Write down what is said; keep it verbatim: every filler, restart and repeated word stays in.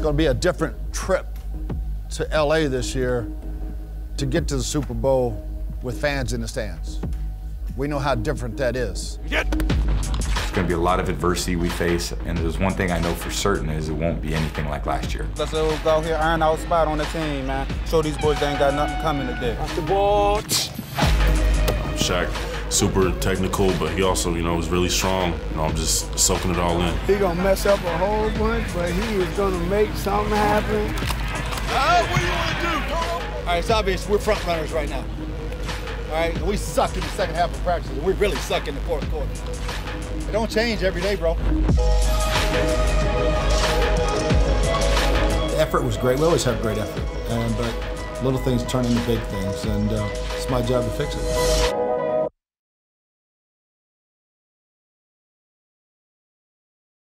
going to be a different trip to L A this year to get to the Super Bowl with fans in the stands. We know how different that is. There's going to be a lot of adversity we face, and there's one thing I know for certain is it won't be anything like last year. Let's go out here, iron our spot on the team, man. Show these boys they ain't got nothing coming today. Off the ball. I'm Shaq. Super technical, but he also, you know, is really strong. You know, I'm just soaking it all in. He gonna mess up a whole bunch, but he is gonna make something happen. All right, what do you want to do? All right, it's obvious we're front runners right now. All right, we suck in the second half of practice, and we really suck in the fourth quarter. It don't change every day, bro. The effort was great. We always have great effort, and but little things turn into big things, and uh, it's my job to fix it.